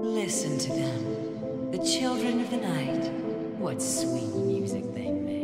Listen to them, the children of the night. What sweet music they make.